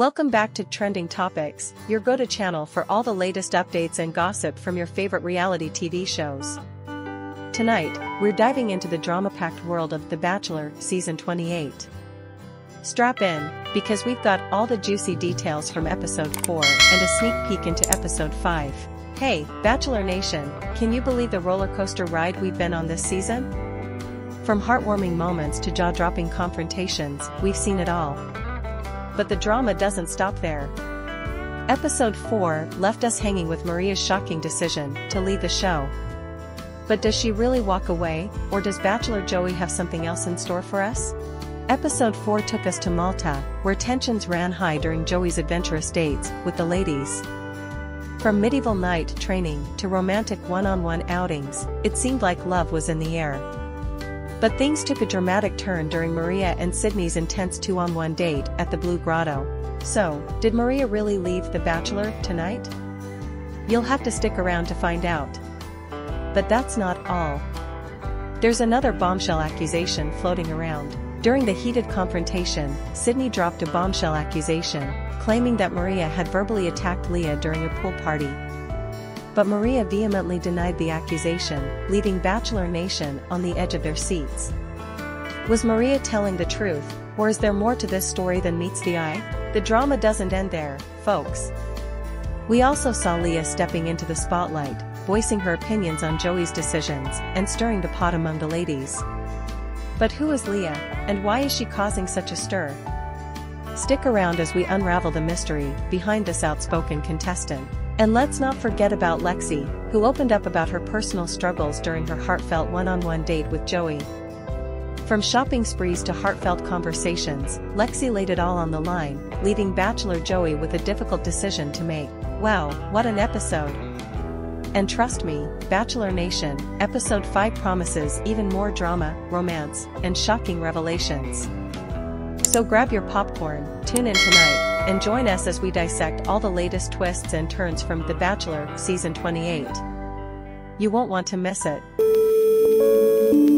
Welcome back to Trending Topics, your go-to channel for all the latest updates and gossip from your favorite reality TV shows. Tonight, we're diving into the drama-packed world of The Bachelor Season 28. Strap in, because we've got all the juicy details from Episode 4 and a sneak peek into Episode 5. Hey, Bachelor Nation, can you believe the roller coaster ride we've been on this season? From heartwarming moments to jaw-dropping confrontations, we've seen it all. But the drama doesn't stop there. Episode 4 left us hanging with Maria's shocking decision to leave the show. But does she really walk away, or does Bachelor Joey have something else in store for us? Episode 4 took us to Malta, where tensions ran high during Joey's adventurous dates with the ladies. From medieval night training to romantic one-on-one outings, it seemed like love was in the air. But things took a dramatic turn during Maria and Sydney's intense two-on-one date at the Blue Grotto. So, did Maria really leave The Bachelor tonight? You'll have to stick around to find out. But that's not all. There's another bombshell accusation floating around. During the heated confrontation, Sydney dropped a bombshell accusation, claiming that Maria had verbally attacked Leah during a pool party. But Maria vehemently denied the accusation, leaving Bachelor Nation on the edge of their seats. Was Maria telling the truth, or is there more to this story than meets the eye? The drama doesn't end there, folks. We also saw Leah stepping into the spotlight, voicing her opinions on Joey's decisions and stirring the pot among the ladies. But who is Leah, and why is she causing such a stir? Stick around as we unravel the mystery behind this outspoken contestant. And let's not forget about Lexi, who opened up about her personal struggles during her heartfelt one-on-one date with Joey. From shopping sprees to heartfelt conversations, Lexi laid it all on the line, leaving Bachelor Joey with a difficult decision to make. Wow, what an episode! And trust me, Bachelor Nation, Episode 5 promises even more drama, romance, and shocking revelations. So grab your popcorn, tune in tonight, and join us as we dissect all the latest twists and turns from The Bachelor Season 28. You won't want to miss it.